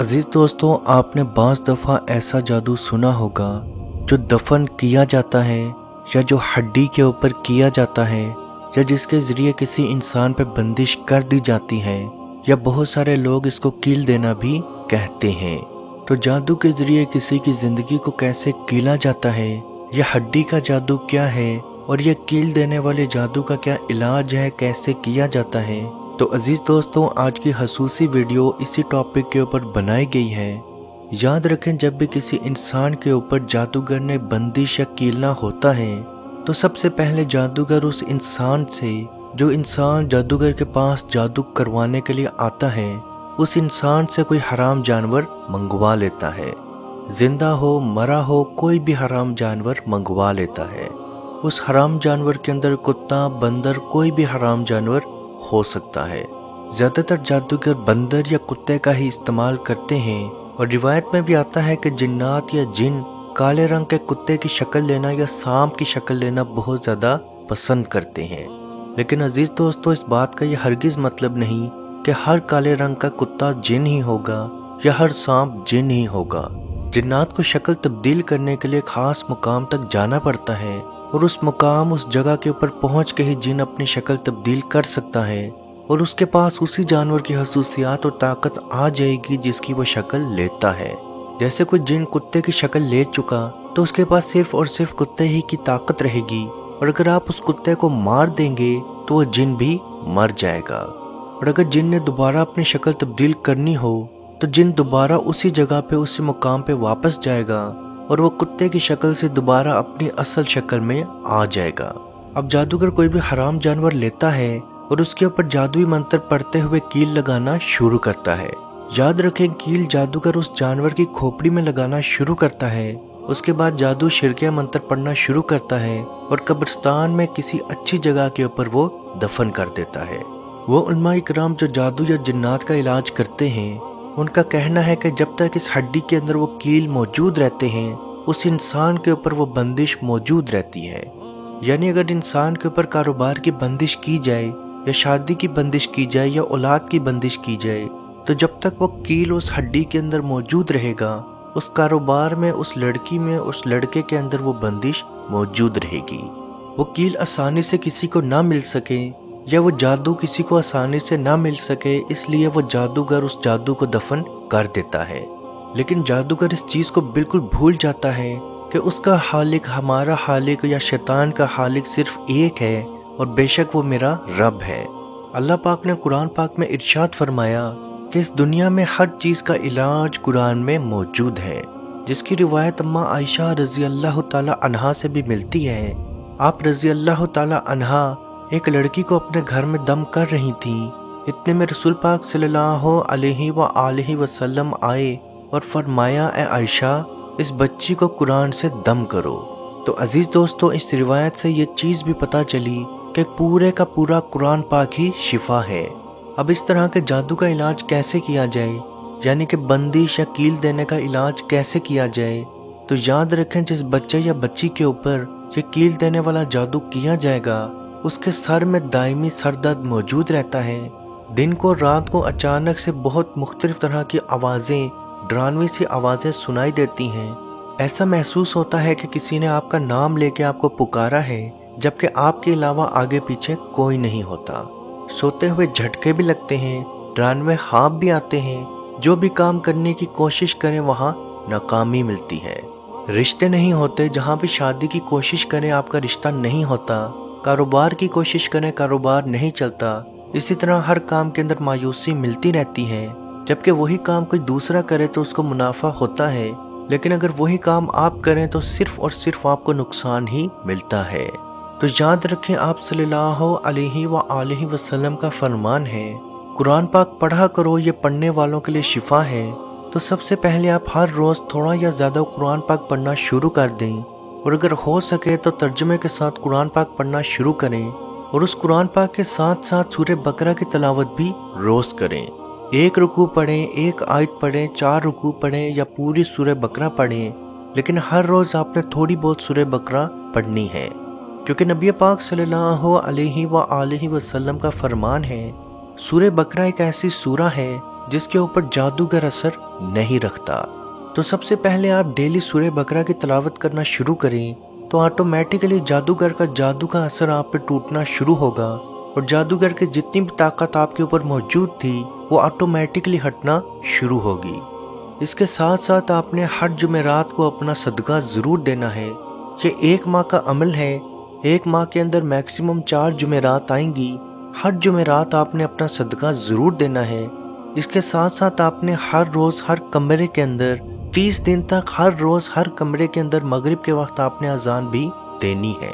अजीज़ दोस्तों, आपने बाज़ दफ़ा ऐसा जादू सुना होगा जो दफन किया जाता है या जो हड्डी के ऊपर किया जाता है या जिसके ज़रिए किसी इंसान पर बंदिश कर दी जाती है या बहुत सारे लोग इसको कील देना भी कहते हैं। तो जादू के ज़रिए किसी की ज़िंदगी को कैसे कीला जाता है, यह हड्डी का जादू क्या है और यह कील देने वाले जादू का क्या इलाज है, कैसे किया जाता है। तो अज़ीज़ दोस्तों, आज की खसूसी वीडियो इसी टॉपिक के ऊपर बनाई गई है। याद रखें, जब भी किसी इंसान के ऊपर जादूगर ने बंदिश या कीलना होता है तो सबसे पहले जादूगर उस इंसान से, जो इंसान जादूगर के पास जादू करवाने के लिए आता है, उस इंसान से कोई हराम जानवर मंगवा लेता है। जिंदा हो मरा हो, कोई भी हराम जानवर मंगवा लेता है। उस हराम जानवर के अंदर कुत्ता, बंदर, कोई भी हराम जानवर हो सकता है। ज़्यादातर जादूगर बंदर या कुत्ते का ही इस्तेमाल करते हैं और रिवायत में भी आता है कि जिन्नात या जिन काले रंग के कुत्ते की शक्ल लेना या सांप की शक्ल लेना बहुत ज़्यादा पसंद करते हैं। लेकिन अज़ीज़ दोस्तों, इस बात का यह हरगिज़ मतलब नहीं कि हर काले रंग का कुत्ता जिन ही होगा या हर सांप जिन ही होगा। जिन्नात को शक्ल तब्दील करने के लिए ख़ास मुकाम तक जाना पड़ता है और उस मुकाम, उस जगह के ऊपर पहुँच के ही जिन अपनी शक्ल तब्दील कर सकता है और उसके पास उसी जानवर की खसूसियात और ताकत आ जाएगी जिसकी वो शक्ल लेता है। जैसे कोई जिन कुत्ते की शक्ल ले चुका तो उसके पास सिर्फ और सिर्फ कुत्ते ही की ताकत रहेगी और अगर आप उस कुत्ते को मार देंगे तो वो जिन भी मर जाएगा। और अगर जिन ने दोबारा अपनी शक्ल तब्दील करनी हो तो जिन दोबारा उसी जगह पे, उसी मुकाम पे वापस जाएगा और वो कुत्ते की शक्ल से दोबारा अपनी असल शक्ल में आ जाएगा। अब जादूगर कोई भी हराम जानवर लेता है और उसके ऊपर जादुई मंत्र पढ़ते हुए कील लगाना शुरू करता है। याद रखें, कील जादूगर उस जानवर की खोपड़ी में लगाना शुरू करता है। उसके बाद जादू शिरकिया मंत्र पढ़ना शुरू करता है और कब्रिस्तान में किसी अच्छी जगह के ऊपर वो दफन कर देता है। वो उलमाए किराम जो जादू या जिन्नात का इलाज करते हैं, उनका कहना है कि जब तक इस हड्डी के अंदर वो कील मौजूद रहते हैं, उस इंसान के ऊपर वो बंदिश मौजूद रहती है। यानी अगर इंसान के ऊपर कारोबार की बंदिश की जाए या शादी की बंदिश की जाए या औलाद की बंदिश की जाए, तो जब तक वो कील उस हड्डी के अंदर मौजूद रहेगा, उस कारोबार में, उस लड़की में, उस लड़के के अंदर वो बंदिश मौजूद रहेगी। वो कील आसानी से किसी को ना मिल सके या वो जादू किसी को आसानी से ना मिल सके, इसलिए वो जादूगर उस जादू को दफन कर देता है। लेकिन जादूगर इस चीज़ को बिल्कुल भूल जाता है कि उसका हालिक, हमारा हालिक या शैतान का हालिक सिर्फ एक है और बेशक वो मेरा रब है। अल्लाह पाक ने कुरान पाक में इरशाद फरमाया कि इस दुनिया में हर चीज़ का इलाज कुरान में मौजूद है, जिसकी रिवायत अम्मा आयशा रज़ी अल्लाह ताला अन्हा से भी मिलती है। आप रज़ी अल्लाह ताला अन्हा एक लड़की को अपने घर में दम कर रही थीं। इतने में रसूल पाक सल्लल्लाहु अलैहि व आलिहि वसल्लम आए और फरमाया, ए आयशा, इस बच्ची को कुरान से दम करो। तो अज़ीज़ दोस्तों, इस रिवायत से ये चीज़ भी पता चली कि पूरे का पूरा कुरान पाक ही शिफा है। अब इस तरह के जादू का इलाज कैसे किया जाए, यानी कि बंदिश या कील देने का इलाज कैसे किया जाए। तो याद रखें, जिस बच्चे या बच्ची के ऊपर ये कील देने वाला जादू किया जाएगा, उसके सर में दायमी सर दर्द मौजूद रहता है। दिन को, रात को अचानक से बहुत मुख्तलिफ तरह की आवाज़ें, डरावनी सी आवाज़ें सुनाई देती हैं। ऐसा महसूस होता है कि किसी ने आपका नाम लेके आपको पुकारा है, जबकि आपके अलावा आगे पीछे कोई नहीं होता। सोते हुए झटके भी लगते हैं, डरावने ख्वाब भी आते हैं। जो भी काम करने की कोशिश करें वहाँ नाकामी मिलती है। रिश्ते नहीं होते, जहाँ भी शादी की कोशिश करें आपका रिश्ता नहीं होता। कारोबार की कोशिश करें, कारोबार नहीं चलता। इसी तरह हर काम के अंदर मायूसी मिलती रहती है, जबकि वही काम कोई दूसरा करे तो उसको मुनाफा होता है, लेकिन अगर वही काम आप करें तो सिर्फ और सिर्फ आपको नुकसान ही मिलता है। तो याद रखें, आप सल्लल्लाहु अलैहि व आलिहि वसल्लम का फरमान है, कुरान पाक पढ़ा करो, ये पढ़ने वालों के लिए शिफा है। तो सबसे पहले आप हर रोज़ थोड़ा या ज़्यादा कुरान पाक पढ़ना शुरू कर दें और अगर हो सके तो तर्जुमे के साथ कुरान पाक पढ़ना शुरू करें और उस कुरान पाक के साथ साथ सूरह बकरा की तलावत भी रोज़ करें। एक रुकू पढ़ें, एक आयत पढ़ें, चार रुकू पढ़ें या पूरी सूरह बकरा पढ़ें, लेकिन हर रोज़ आपने थोड़ी बहुत सूरह बकरा पढ़नी है, क्योंकि नबी पाक सल्लल्लाहु अलैहि व आलिहि वसल्लम का फरमान है, सूरह बकरा एक ऐसी सूरा है जिसके ऊपर जादू का असर नहीं रखता। तो सबसे पहले आप डेली सूरह बकरा की तलावत करना शुरू करें तो ऑटोमेटिकली जादूगर का जादू का असर आप पर टूटना शुरू होगा और जादूगर की जितनी भी ताकत आपके ऊपर मौजूद थी वो ऑटोमेटिकली हटना शुरू होगी। इसके साथ साथ आपने हर जुमेरात को अपना सदका ज़रूर देना है। ये एक माह का अमल है। एक माह के अंदर मैक्सिमम 4 जुमेरात आएंगी। हर जुमेरात आपने अपना सदका ज़रूर देना है। इसके साथ साथ आपने हर रोज़ हर कमरे के अंदर 30 दिन तक हर रोज़ हर कमरे के अंदर मगरिब के वक्त आपने अजान भी देनी है।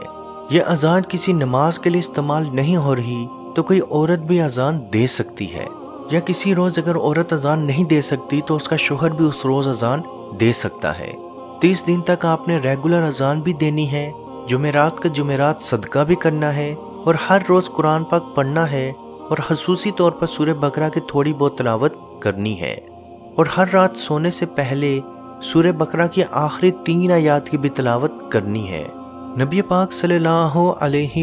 यह अजान किसी नमाज के लिए इस्तेमाल नहीं हो रही तो कोई औरत भी अजान दे सकती है, या किसी रोज़ अगर औरत अजान नहीं दे सकती तो उसका शोहर भी उस रोज़ अजान दे सकता है। 30 दिन तक आपने रेगुलर अजान भी देनी है। जुमेरात का जुमेरात सदका भी करना है और हर रोज़ कुरान पाक पढ़ना है और खसूसी तौर पर सूरह बकरा की थोड़ी बहुत तलावत करनी है और हर रात सोने से पहले सूरह बकरा की आखिरी 3 आयात की भी तलावत करनी है। नबी पाक सल्लल्लाहु अलैहि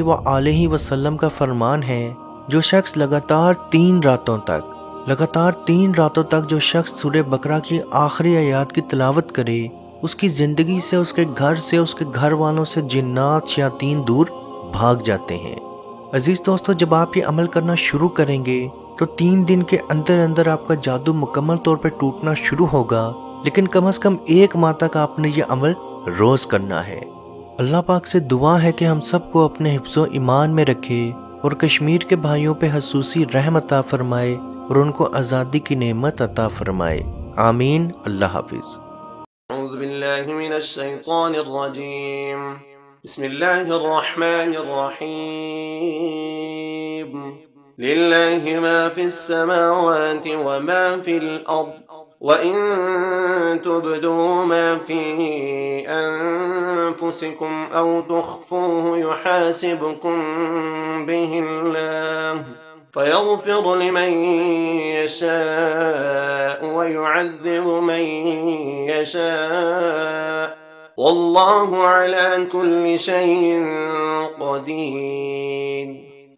वसल्लम का फरमान है, जो शख्स लगातार तीन रातों तक जो शख्स सूरह बकरा की आखिरी आयात की तलावत करे उसकी ज़िंदगी से, उसके घर से, उसके घर वालों से जिन्नात शैतान दूर भाग जाते हैं। अज़ीज़ दोस्तों, जब आप ये अमल करना शुरू करेंगे तो 3 दिन के अंदर अंदर आपका जादू मुकम्मल तौर पर टूटना शुरू होगा, लेकिन कम अज़ कम 1 माह तक आपने ये अमल रोज़ करना है। अल्लाह पाक से दुआ है कि हम सबको अपने हिफ्ज़ो ईमान में रखे और कश्मीर के भाइयों पे हुसूसी रहम अता फ़रमाए और उनको आज़ादी की नेमत अता फ़रमाए। आमीन। अल्लाह हाफिज़। अऊज़ु बिल्लाहि मिनश शैतानिर रजीम। बिस्मिल्लाहिर रहमानिर रहीम। लिल्लाहि मा फ़िस समावाति व मा फ़िल अर्द व इन तुबदू मा फ़ी أنفسكم أو تخفوه يحاسبكم به الله فيغفر لمن يشاء ويعذب من يشاء والله على كل شيء قدير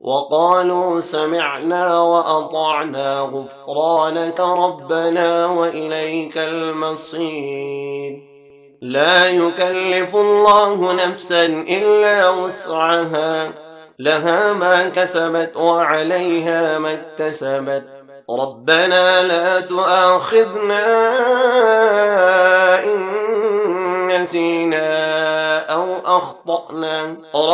وقالوا سمعنا وأطعنا غفرانك ربنا وإليك المصير لا يكلف الله نفسا إلا وسعها لها ما كسبت وعليها ما اكتسبت ربنا لا تؤاخذنا إن نسينا أو أخطأنا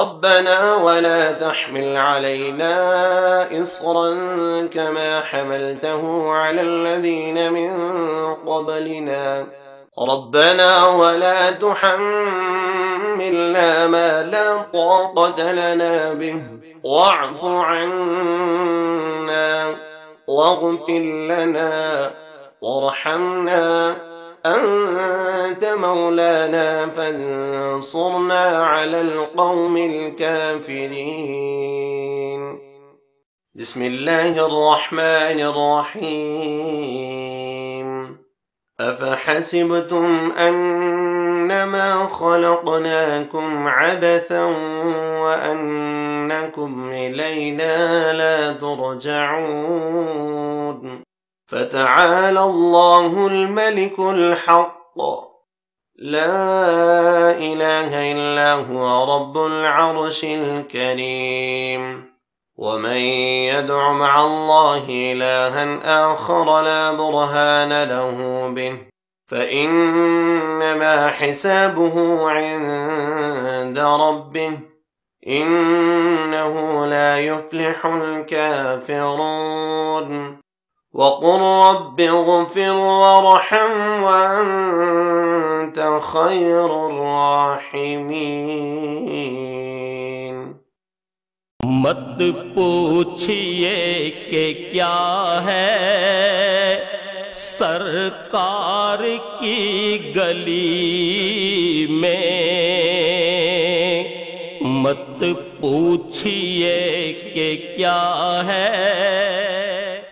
ربنا ولا تحمل علينا إصرا كما حملته على الذين من قبلنا ربنا ولا تحملنا ما لا طاقة لنا به واعف عنا واغفر لنا وارحمنا أنت مولانا فانصرنا على القوم الكافرين. بسم الله الرحمن الرحيم. أفحسبتم أنما خلقناكم عبثا وأنكم إلينا لا ترجعون فتعالى الله الملك الحق لا إله إلا هو رب العرش الكريم ومن يدع مع الله إلها آخر لا برهان له به فإنما حسابه عند ربه إنه لا يفلح الكافرون وقل رب اغفر وارحم وأنت خير الراحمين. मत पूछिए कि क्या है सरकार की गली में मत पूछिए कि क्या है